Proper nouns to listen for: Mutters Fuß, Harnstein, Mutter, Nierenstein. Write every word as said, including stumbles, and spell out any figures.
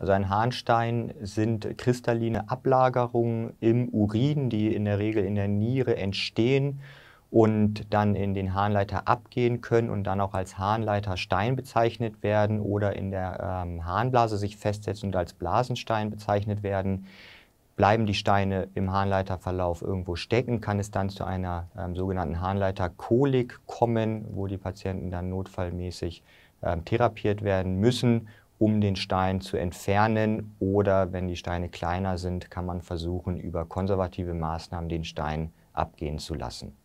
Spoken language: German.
Also ein Harnstein sind kristalline Ablagerungen im Urin, die in der Regel in der Niere entstehen und dann in den Harnleiter abgehen können und dann auch als Harnleiterstein bezeichnet werden oder in der ähm, Harnblase sich festsetzen und als Blasenstein bezeichnet werden. Bleiben die Steine im Harnleiterverlauf irgendwo stecken, kann es dann zu einer ähm, sogenannten Harnleiterkolik kommen, wo die Patienten dann notfallmäßig ähm, therapiert werden müssen, um den Stein zu entfernen. Oder wenn die Steine kleiner sind, kann man versuchen, über konservative Maßnahmen den Stein abgehen zu lassen.